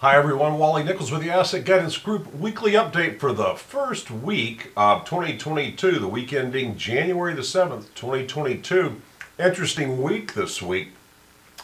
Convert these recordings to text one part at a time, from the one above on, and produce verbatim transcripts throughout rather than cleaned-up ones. Hi everyone, Wally Nichols with the Asset Guidance Group Weekly Update for the first week of twenty twenty-two, the week ending January the seventh, twenty twenty-two. Interesting week this week.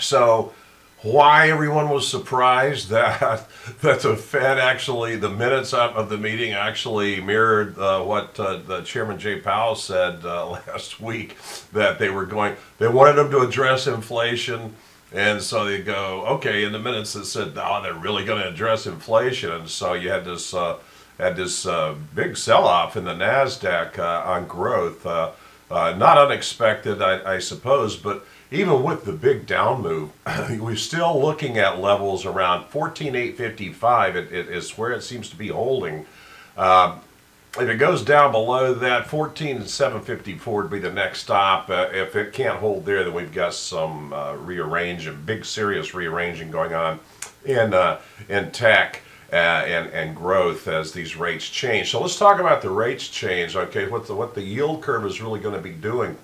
So why everyone was surprised that, that the Fed actually, the minutes of the meeting actually mirrored uh, what uh, the Chairman Jay Powell said uh, last week, that they were going, they wanted him to address inflation. And so they go, okay, in the minutes it said, oh, they're really going to address inflation. And so you had this uh, had this uh, big sell-off in the NASDAQ uh, on growth. Uh, uh, not unexpected, I, I suppose, but even with the big down move, we're still looking at levels around fourteen eight fifty-five. It, it is where it seems to be holding. Uh, if it goes down below that, fourteen seven fifty-four would be the next stop. Uh, if it can't hold there, then we've got some uh, rearranging, big serious rearranging going on in, uh, in tech uh, and, and growth as these rates change. So let's talk about the rates change, okay, what the, what the yield curve is really going to be doing.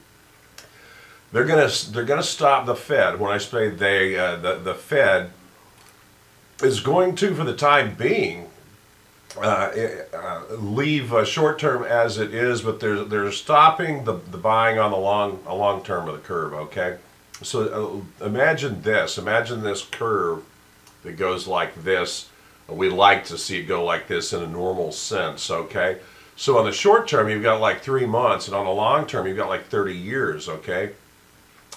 They're going to they're going to stop the Fed. When I say they, uh, the, the Fed is going to, for the time being, Uh, uh, leave uh, short term as it is, but they're they're stopping the the buying on the long a long term of the curve. Okay, so uh, imagine this, imagine this curve that goes like this. We like to see it go like this in a normal sense. Okay, so on the short term you've got like three months, and on the long term you've got like thirty years. Okay,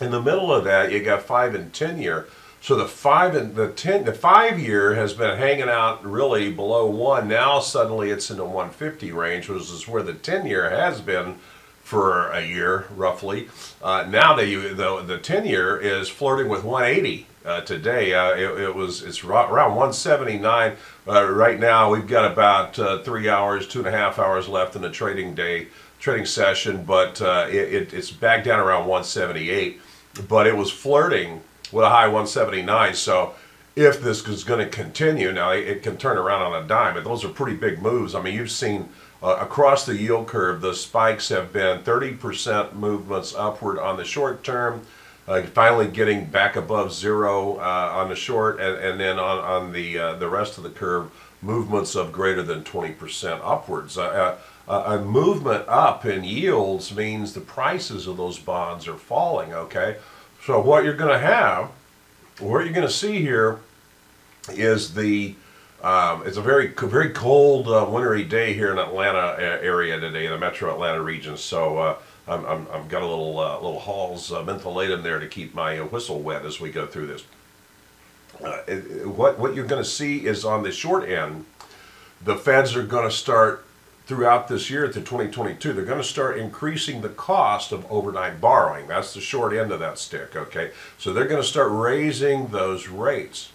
in the middle of that you got five and ten year. So the five and the ten, the five year has been hanging out really below one. Now suddenly it's in the one fifty range, which is where the ten year has been for a year roughly. Uh, now they, the the ten year is flirting with one eighty uh, today. Uh, it, it was it's around one seventy-nine uh, right now. We've got about uh, three hours, two and a half hours left in the trading day, trading session, but uh, it, it, it's back down around one seventy-eight. But it was flirting with a high one seventy-nine, so if this is going to continue, now it can turn around on a dime, but those are pretty big moves. I mean, you've seen uh, across the yield curve, the spikes have been thirty percent movements upward on the short term, uh, finally getting back above zero uh, on the short, and, and then on, on the, uh, the rest of the curve, movements of greater than twenty percent upwards. Uh, uh, a movement up in yields means the prices of those bonds are falling, okay? So what you're going to have, what you're going to see here, is the um, it's a very very cold uh, wintry day here in Atlanta area today, in the Metro Atlanta region. So uh, I'm, I'm I've got a little uh, little Hall's uh, mentholatum there to keep my whistle wet as we go through this. Uh, it, what what you're going to see is on the short end, the Feds are going to start throughout this year to twenty twenty-two, they're going to start increasing the cost of overnight borrowing. That's the short end of that stick, okay? So they're going to start raising those rates.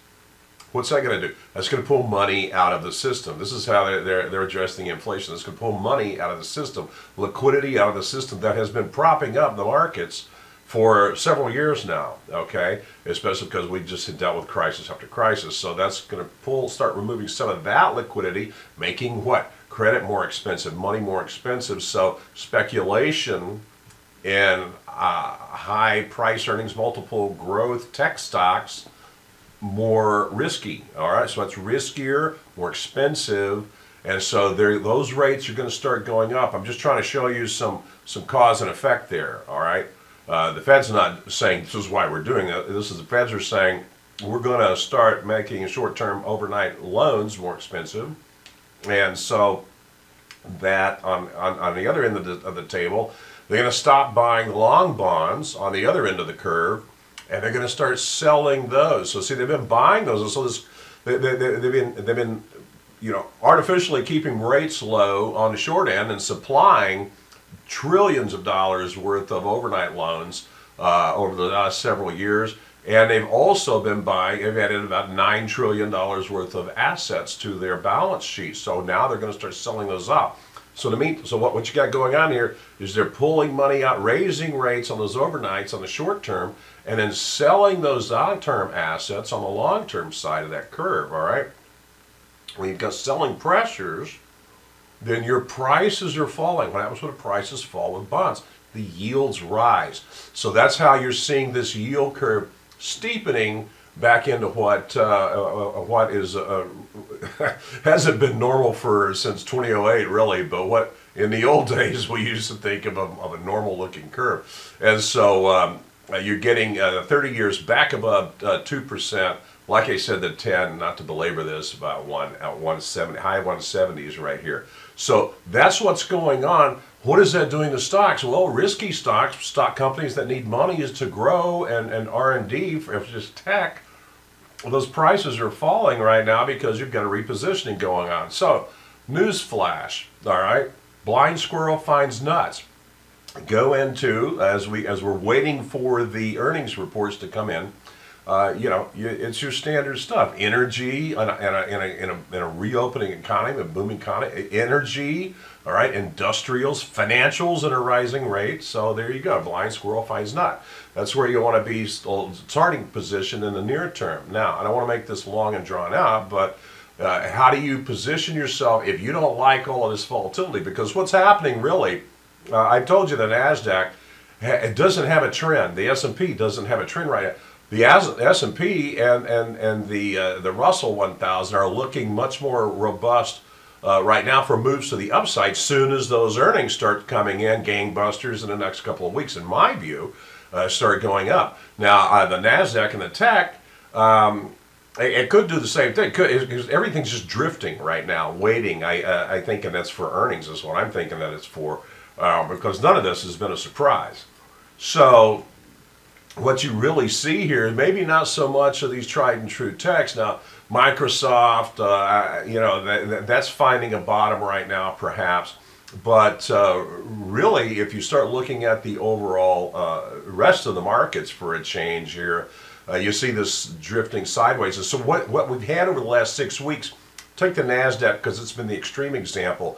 What's that going to do? That's going to pull money out of the system. This is how they're, they're, they're addressing inflation. It's going to pull money out of the system, liquidity out of the system that has been propping up the markets for several years now, okay? Especially because we just had dealt with crisis after crisis. So that's going to pull, start removing some of that liquidity, making what? Credit more expensive, money more expensive, so speculation in uh, high price earnings multiple growth tech stocks more risky. All right, so it's riskier, more expensive, and so there, those rates are going to start going up. I'm just trying to show you some some cause and effect there. All right, uh, the Fed's not saying this is why we're doing it. This is the Feds are saying we're going to start making short-term overnight loans more expensive. And so that on, on, on the other end of the, of the table, they're going to stop buying long bonds on the other end of the curve, and they're going to start selling those. So see, they've been buying those, and so this, they, they, they've been they've been you know artificially keeping rates low on the short end and supplying trillions of dollars worth of overnight loans uh, over the last several years. And they've also been buying, they've added about nine trillion dollars worth of assets to their balance sheet. So now they're going to start selling those up. So to meet, so what, what you got going on here is they're pulling money out, raising rates on those overnights on the short term, and then selling those long-term assets on the long-term side of that curve, all right? When you've got selling pressures, then your prices are falling. What happens when the prices fall with bonds? The yields rise. So that's how you're seeing this yield curve steepening back into what uh, uh, what is uh, hasn't been normal for since two thousand eight, really, but what in the old days we used to think of a, of a normal-looking curve. And so um, you're getting uh, thirty years back above uh, two percent. Like I said, the ten, not to belabor this, about one at one seventy, high one seventies right here. So that's what's going on. What is that doing to stocks? Well, risky stocks, stock companies that need money is to grow, and, and R and D, if just tech, those prices are falling right now because you've got a repositioning going on. So, newsflash, all right? Blind squirrel finds nuts. Go into, as, we, as we're waiting for the earnings reports to come in, uh, you know, you, it's your standard stuff. Energy, in a, in a, in a, in a, in a reopening economy, a booming economy, energy, all right, industrials, financials at a rising rate. So there you go. Blind squirrel finds nut. That's where you want to be starting position in the near term. Now, I don't want to make this long and drawn out, but uh, how do you position yourself if you don't like all of this volatility? Because what's happening really, uh, I told you that NASDAQ, it doesn't have a trend. The S and P doesn't have a trend right now. The S and P and, and, and the, uh, the Russell one thousand are looking much more robust Uh, right now for moves to the upside soon as those earnings start coming in, gangbusters in the next couple of weeks, in my view, uh, start going up. Now, uh, the NASDAQ and the tech, um, it, it could do the same thing. Could, it, it, everything's just drifting right now, waiting. I, uh, I think, and that's for earnings is what I'm thinking that it's for, uh, because none of this has been a surprise. So what you really see here is maybe not so much of these tried and true techs. Now, Microsoft, uh, you know, that, that's finding a bottom right now, perhaps. But uh, really, if you start looking at the overall uh, rest of the markets for a change here, uh, you see this drifting sideways. And so what, what we've had over the last six weeks, take the NASDAQ because it's been the extreme example,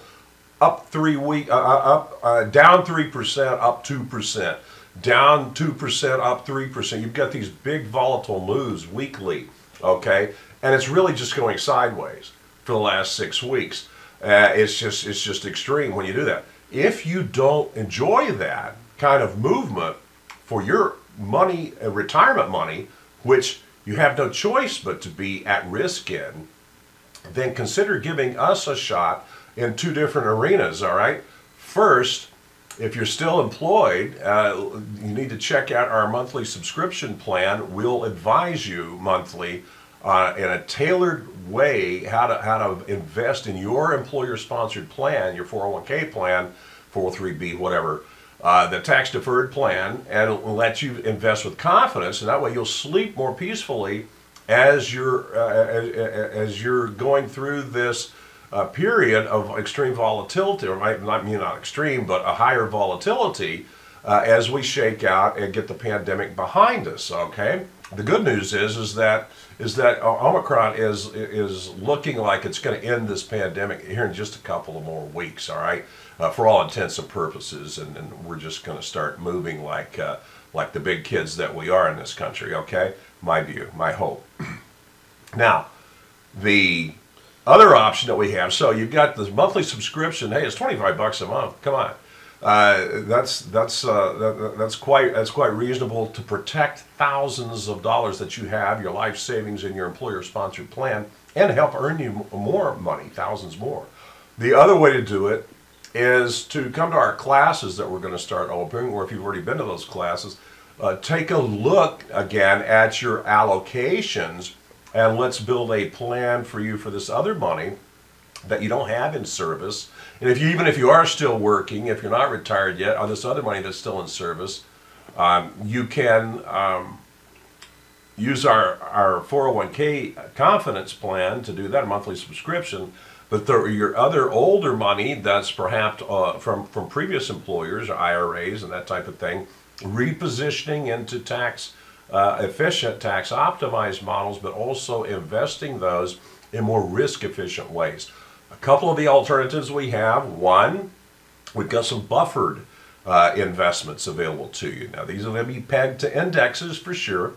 up three week, uh, up, uh, down three percent, up two percent. Down two percent, up three percent. You've got these big volatile moves weekly, okay? And it's really just going sideways for the last six weeks. Uh, it's just it's just extreme when you do that. If you don't enjoy that kind of movement for your money, uh, retirement money, which you have no choice but to be at risk in, then consider giving us a shot in two different arenas, all right? First, if you're still employed, uh, you need to check out our monthly subscription plan. We'll advise you monthly uh, in a tailored way how to, how to invest in your employer-sponsored plan, your four oh one K plan, four oh three B, whatever, uh, the tax-deferred plan, and it will let you invest with confidence, and that way you'll sleep more peacefully as you're, uh, as, as you're going through this a period of extreme volatility, or might not mean not extreme, but a higher volatility uh, as we shake out and get the pandemic behind us. Okay, the good news is is that is that Omicron is is looking like it's going to end this pandemic here in just a couple of more weeks. All right, uh, for all intents and purposes, and, and we're just going to start moving like uh, like the big kids that we are in this country. Okay, my view, my hope. Now, the other option that we have, so you've got this monthly subscription. Hey, it's twenty-five bucks a month. Come on, uh, that's that's uh, that, that's quite that's quite reasonable to protect thousands of dollars that you have, your life savings, in your employer-sponsored plan, and help earn you more money, thousands more. The other way to do it is to come to our classes that we're going to start opening, or if you've already been to those classes, uh, take a look again at your allocations. And let's build a plan for you for this other money that you don't have in service. And if you, even if you are still working, if you're not retired yet, on this other money that's still in service, um, you can um, use our, our four oh one K confidence plan to do that, a monthly subscription. But there, your other older money that's perhaps uh, from, from previous employers or I R As and that type of thing, repositioning into tax Uh, efficient, tax optimized models, but also investing those in more risk efficient ways. A couple of the alternatives we have: one, we've got some buffered uh, investments available to you. Now, these are going to be pegged to indexes for sure,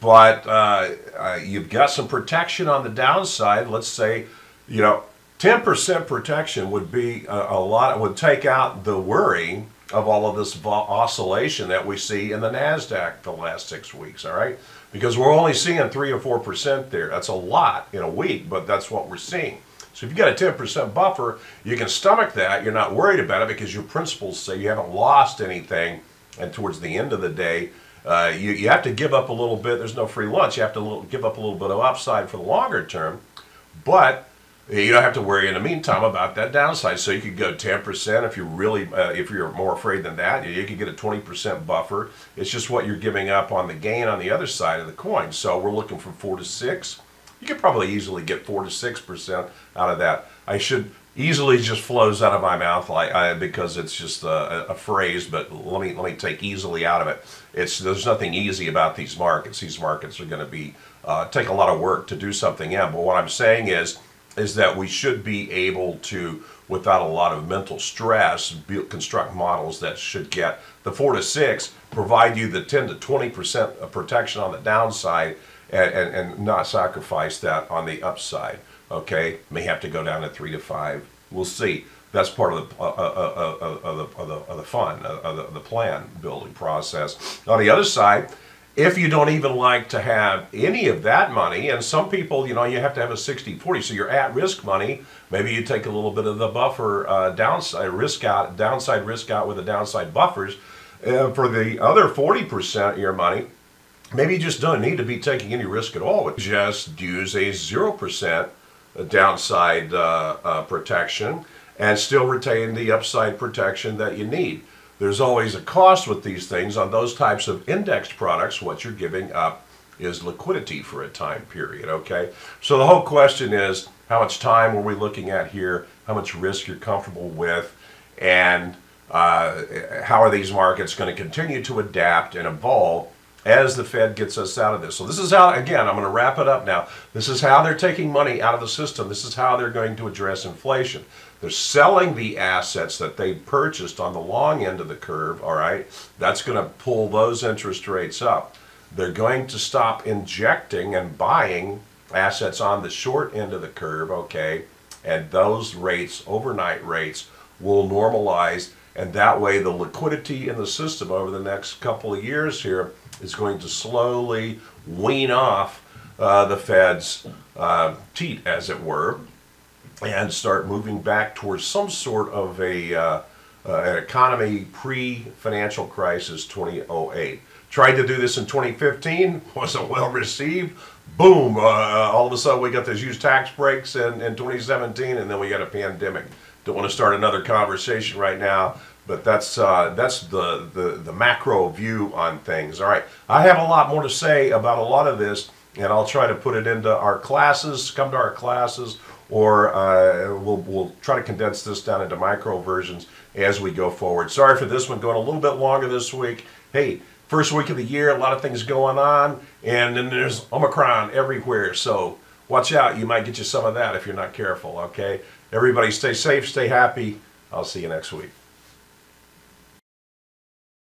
but uh, uh, you've got some protection on the downside. Let's say, you know, ten percent protection would be a, a lot. It would take out the worry of all of this oscillation that we see in the NASDAQ the last six weeks, all right? because we're only seeing three or four percent there. That's a lot in a week, but that's what we're seeing. So if you got a ten percent buffer, you can stomach that. You're not worried about it because your principles say you haven't lost anything. And towards the end of the day, uh, you, you have to give up a little bit. There's no free lunch. You have to little, give up a little bit of upside for the longer term, but you don't have to worry in the meantime about that downside. So you could go ten percent if you really, uh, if you're more afraid than that. You could get a twenty percent buffer. It's just what you're giving up on the gain on the other side of the coin. So we're looking from four to six. You could probably easily get four to six percent out of that. I should easily just flows out of my mouth, like I, because it's just a, a phrase. But let me let me take easily out of it. It's there's nothing easy about these markets. These markets are going to be uh, take a lot of work to do something in. But what I'm saying is is that we should be able to, without a lot of mental stress, build, construct models that should get the four to six, provide you the ten to twenty percent of protection on the downside. And, and, and not sacrifice that on the upside. Okay, may have to go down to three to five. We'll see. That's part of the uh, uh, uh, uh, of the, of the, of the fun, uh, of the, the plan building process. On the other side, if you don't even like to have any of that money, and some people, you know, you have to have a sixty forty, so your at-risk money, maybe you take a little bit of the buffer uh, downside risk out, downside risk out with the downside buffers. Uh, for the other forty percent of your money, maybe you just don't need to be taking any risk at all. Just use a zero percent downside uh, uh, protection and still retain the upside protection that you need. There's always a cost with these things. On those types of indexed products, what you're giving up is liquidity for a time period, okay? So the whole question is, how much time are we looking at here? How much risk you're comfortable with? And uh, how are these markets going to continue to adapt and evolve as the Fed gets us out of this? So this is how, again, I'm going to wrap it up now. This is how they're taking money out of the system. This is how they're going to address inflation. They're selling the assets that they purchased on the long end of the curve, all right? That's going to pull those interest rates up. They're going to stop injecting and buying assets on the short end of the curve, okay? And those rates, overnight rates, will normalize. And that way, the liquidity in the system over the next couple of years here is going to slowly wean off uh, the Fed's uh, teat, as it were, and start moving back towards some sort of a uh, uh, an economy pre-financial crisis two thousand eight. Tried to do this in twenty fifteen, wasn't well received. Boom! Uh, all of a sudden, we got these huge tax breaks in, in twenty seventeen, and then we got a pandemic. Don't want to start another conversation right now, but that's uh, that's the, the the macro view on things. All right, I have a lot more to say about a lot of this, and I'll try to put it into our classes. Come to our classes, or uh, we'll we'll try to condense this down into micro versions as we go forward. Sorry for this one going a little bit longer this week. Hey, first week of the year, a lot of things going on, and then there's Omicron everywhere. So watch out, you might get you some of that if you're not careful. Okay. Everybody stay safe, stay happy. I'll see you next week.